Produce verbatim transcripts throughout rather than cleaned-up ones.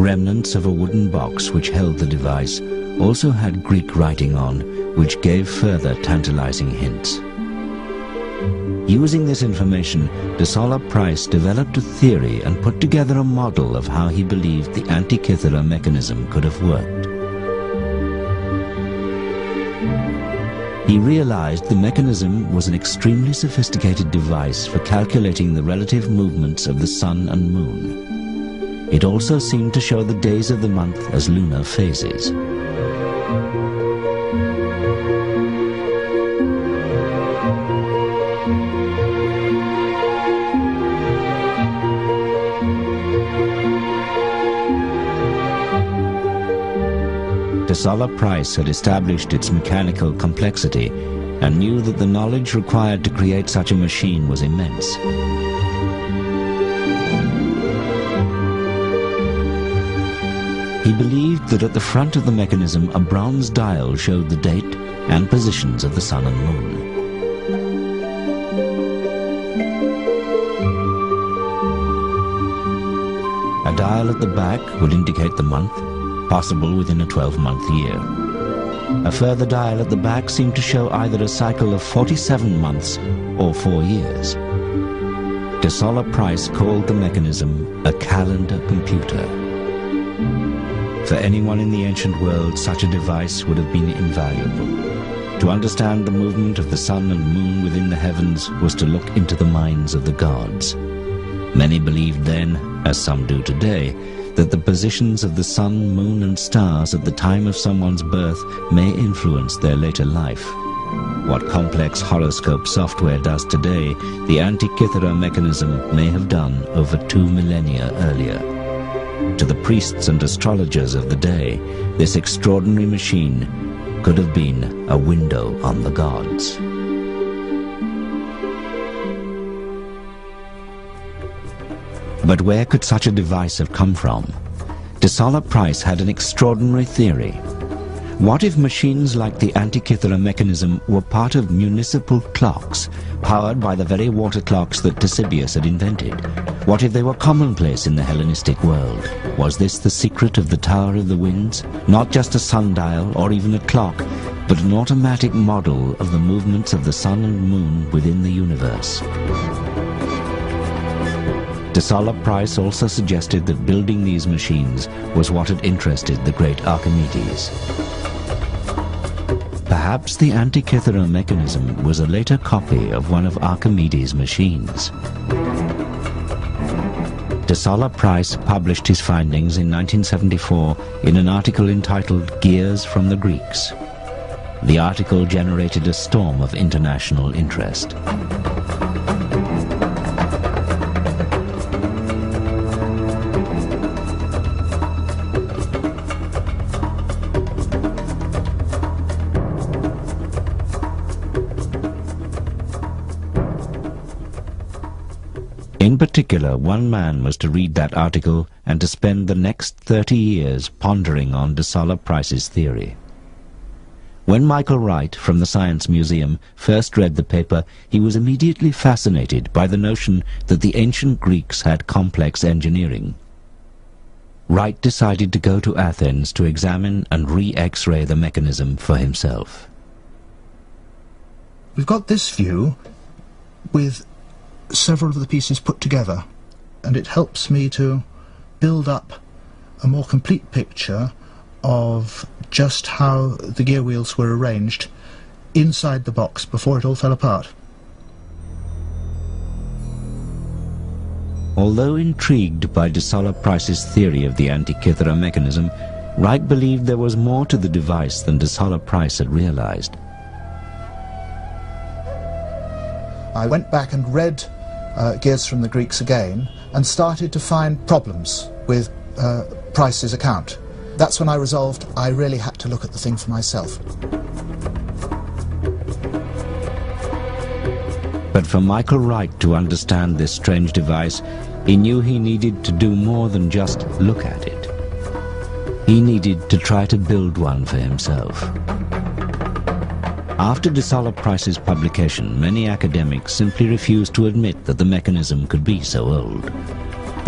Remnants of a wooden box which held the device also had Greek writing on, which gave further tantalizing hints. Using this information, De Solla Price developed a theory and put together a model of how he believed the Antikythera mechanism could have worked. He realized the mechanism was an extremely sophisticated device for calculating the relative movements of the sun and moon. It also seemed to show the days of the month as lunar phases. De Solla Price had established its mechanical complexity and knew that the knowledge required to create such a machine was immense. He believed that at the front of the mechanism a bronze dial showed the date and positions of the sun and moon. A dial at the back would indicate the month, possible within a twelve-month year. A further dial at the back seemed to show either a cycle of forty-seven months or four years. De Solla Price called the mechanism a calendar computer. For anyone in the ancient world, such a device would have been invaluable. To understand the movement of the sun and moon within the heavens was to look into the minds of the gods. Many believed then, as some do today, that the positions of the sun, moon and stars at the time of someone's birth may influence their later life. What complex horoscope software does today, the Antikythera mechanism may have done over two millennia earlier. To the priests and astrologers of the day, this extraordinary machine could have been a window on the gods. But where could such a device have come from? De Solla Price had an extraordinary theory. What if machines like the Antikythera mechanism were part of municipal clocks, powered by the very water clocks that Ctesibius had invented? What if they were commonplace in the Hellenistic world? Was this the secret of the Tower of the Winds? Not just a sundial or even a clock, but an automatic model of the movements of the sun and moon within the universe. De Solla Price also suggested that building these machines was what had interested the great Archimedes. Perhaps the Antikythera mechanism was a later copy of one of Archimedes' machines. De Solla Price published his findings in nineteen seventy-four in an article entitled Gears from the Greeks. The article generated a storm of international interest. In particular, one man was to read that article and to spend the next thirty years pondering on De Solla Price's theory. When Michael Wright, from the Science Museum, first read the paper, he was immediately fascinated by the notion that the ancient Greeks had complex engineering. Wright decided to go to Athens to examine and re-X-ray the mechanism for himself. We've got this view with several of the pieces put together, and it helps me to build up a more complete picture of just how the gear wheels were arranged inside the box before it all fell apart. Although intrigued by De Solla Price's theory of the Antikythera mechanism, Wright believed there was more to the device than De Solla Price had realized. I went back and read Uh, Gears from the Greeks again, and started to find problems with uh, Price's account. That's when I resolved I really had to look at the thing for myself. But for Michael Wright to understand this strange device, he knew he needed to do more than just look at it. He needed to try to build one for himself. After De Solla Price's publication, many academics simply refused to admit that the mechanism could be so old.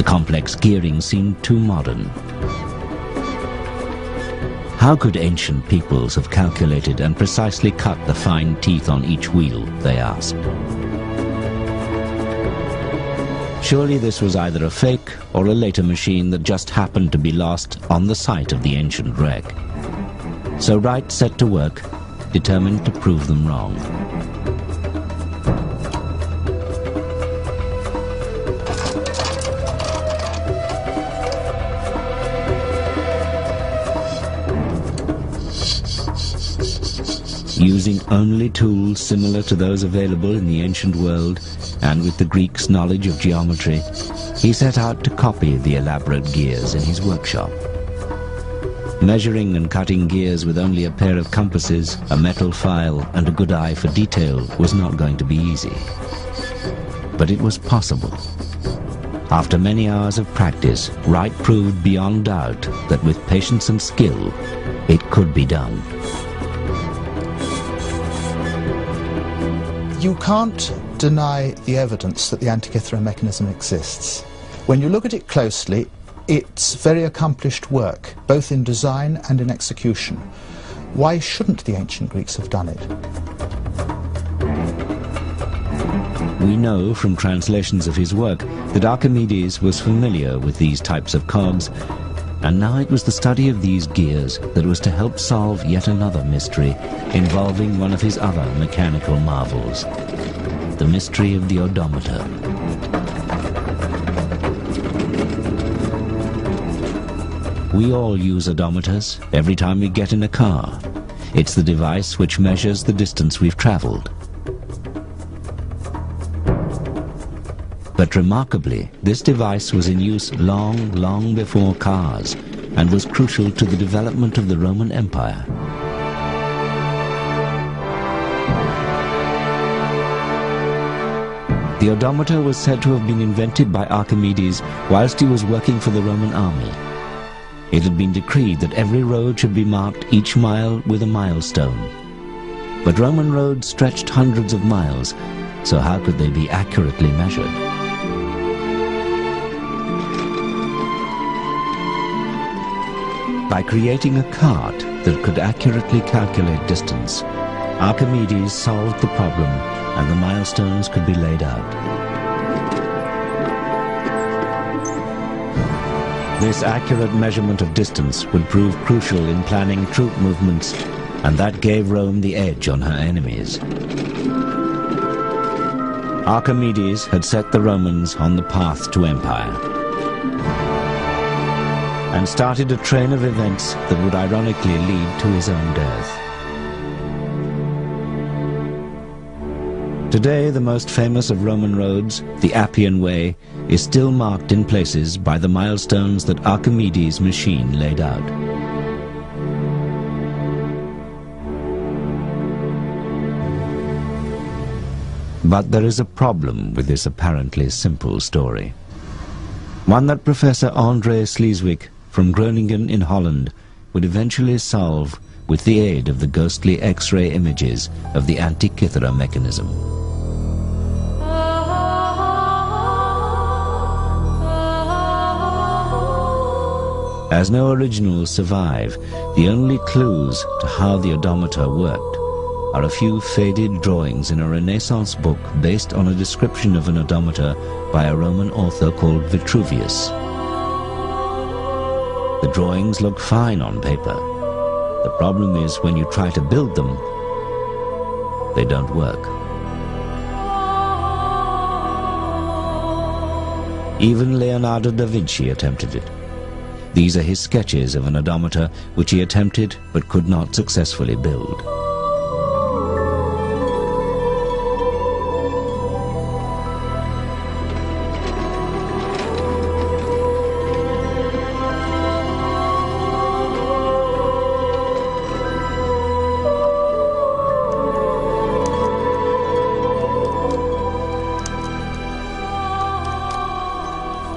The complex gearing seemed too modern. How could ancient peoples have calculated and precisely cut the fine teeth on each wheel, they asked. Surely this was either a fake or a later machine that just happened to be lost on the site of the ancient wreck. So Wright set to work, determined to prove them wrong. Using only tools similar to those available in the ancient world, and with the Greeks' knowledge of geometry, he set out to copy the elaborate gears in his workshop. Measuring and cutting gears with only a pair of compasses, a metal file, and a good eye for detail was not going to be easy. But it was possible. After many hours of practice, Wright proved beyond doubt that with patience and skill, it could be done. You can't deny the evidence that the Antikythera mechanism exists. When you look at it closely, it's very accomplished work, both in design and in execution. Why shouldn't the ancient Greeks have done it? We know from translations of his work that Archimedes was familiar with these types of cogs, and now it was the study of these gears that was to help solve yet another mystery involving one of his other mechanical marvels, the mystery of the odometer. We all use odometers every time we get in a car. It's the device which measures the distance we've traveled. But remarkably, this device was in use long, long before cars and was crucial to the development of the Roman Empire. The odometer was said to have been invented by Archimedes whilst he was working for the Roman army. It had been decreed that every road should be marked each mile with a milestone. But Roman roads stretched hundreds of miles, so how could they be accurately measured? By creating a cart that could accurately calculate distance, Archimedes solved the problem and the milestones could be laid out. This accurate measurement of distance would prove crucial in planning troop movements, and that gave Rome the edge on her enemies. Archimedes had set the Romans on the path to empire, and started a train of events that would ironically lead to his own death. Today, the most famous of Roman roads, the Appian Way, is still marked in places by the milestones that Archimedes' machine laid out. But there is a problem with this apparently simple story. One that Professor Andre Sleeswijk from Groningen in Holland would eventually solve with the aid of the ghostly X-ray images of the Antikythera mechanism. As no originals survive, the only clues to how the odometer worked are a few faded drawings in a Renaissance book based on a description of an odometer by a Roman author called Vitruvius. The drawings look fine on paper. The problem is when you try to build them, they don't work. Even Leonardo da Vinci attempted it. These are his sketches of an odometer which he attempted but could not successfully build.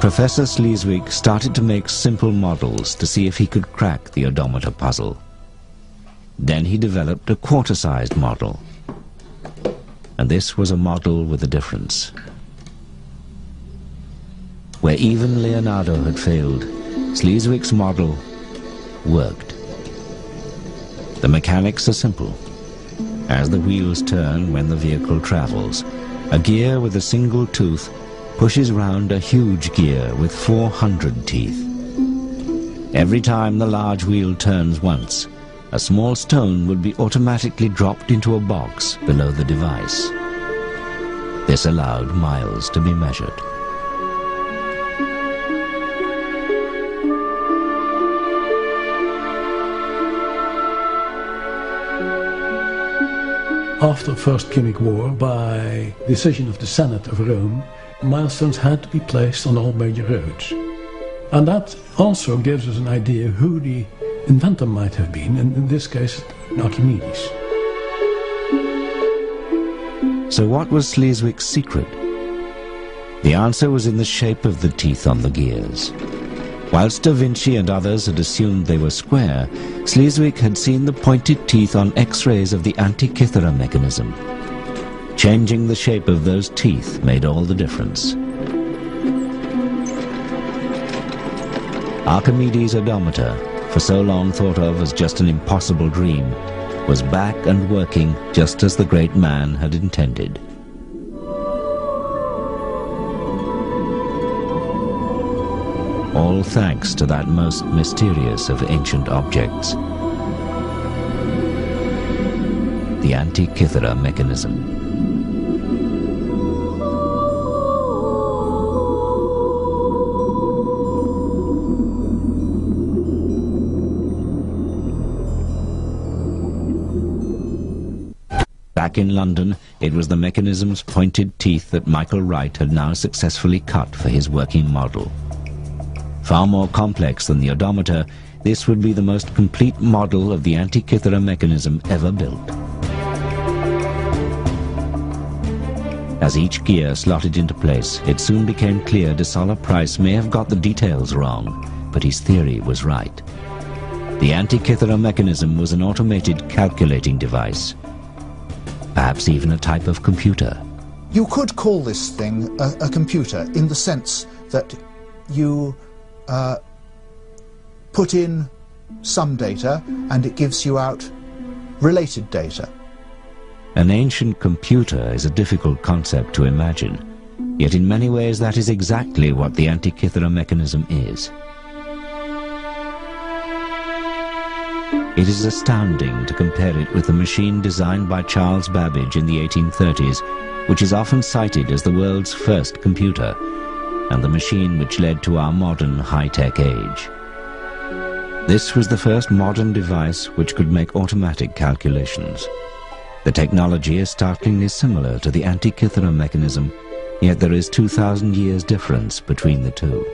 Professor Sleeswijk started to make simple models to see if he could crack the odometer puzzle. Then he developed a quarter-sized model. And this was a model with a difference. Where even Leonardo had failed, Sleeswijk's model worked. The mechanics are simple. As the wheels turn when the vehicle travels, a gear with a single tooth pushes round a huge gear with four hundred teeth. Every time the large wheel turns once, a small stone would be automatically dropped into a box below the device. This allowed miles to be measured. After the First Punic War, by decision of the Senate of Rome, milestones had to be placed on all major roads. And that also gives us an idea who the inventor might have been, and in this case, Archimedes. So what was Sleeswijk's secret? The answer was in the shape of the teeth on the gears. Whilst Da Vinci and others had assumed they were square, Sleeswijk had seen the pointed teeth on X-rays of the Antikythera mechanism. Changing the shape of those teeth made all the difference. Archimedes' odometer, for so long thought of as just an impossible dream, was back and working just as the great man had intended. All thanks to that most mysterious of ancient objects, the Antikythera mechanism. Back in London, it was the mechanism's pointed teeth that Michael Wright had now successfully cut for his working model. Far more complex than the odometer, this would be the most complete model of the Antikythera mechanism ever built. As each gear slotted into place, it soon became clear De Solla Price may have got the details wrong, but his theory was right. The Antikythera mechanism was an automated calculating device, perhaps even a type of computer. You could call this thing a, a computer in the sense that you uh, put in some data and it gives you out related data. An ancient computer is a difficult concept to imagine, yet in many ways that is exactly what the Antikythera mechanism is. It is astounding to compare it with the machine designed by Charles Babbage in the eighteen thirties, which is often cited as the world's first computer, and the machine which led to our modern high-tech age. This was the first modern device which could make automatic calculations. The technology is startlingly similar to the Antikythera mechanism, yet there is two thousand years difference between the two.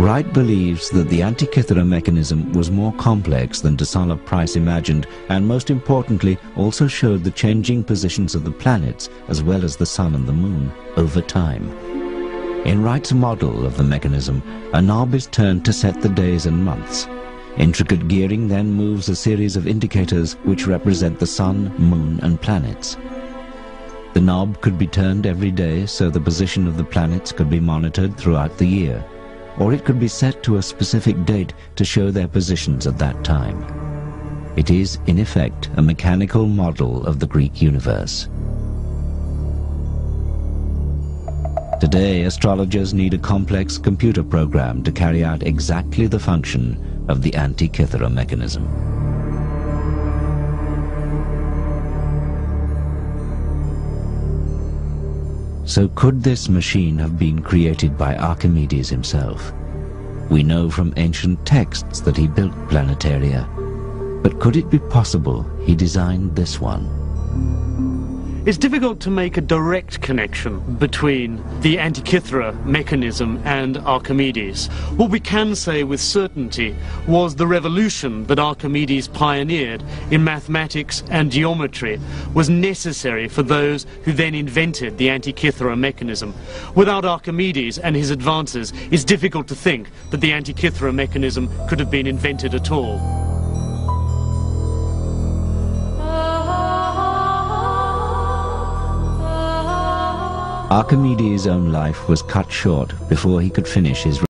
Wright believes that the Antikythera mechanism was more complex than De Solla Price imagined, and most importantly also showed the changing positions of the planets as well as the Sun and the Moon over time. In Wright's model of the mechanism, a knob is turned to set the days and months. Intricate gearing then moves a series of indicators which represent the Sun, Moon and planets. The knob could be turned every day so the position of the planets could be monitored throughout the year, or it could be set to a specific date to show their positions at that time. It is, in effect, a mechanical model of the Greek universe. Today, astrologers need a complex computer program to carry out exactly the function of the Antikythera mechanism. So could this machine have been created by Archimedes himself? We know from ancient texts that he built planetaria, but could it be possible he designed this one? It's difficult to make a direct connection between the Antikythera mechanism and Archimedes. What we can say with certainty was the revolution that Archimedes pioneered in mathematics and geometry was necessary for those who then invented the Antikythera mechanism. Without Archimedes and his advances, it's difficult to think that the Antikythera mechanism could have been invented at all. Archimedes' own life was cut short before he could finish his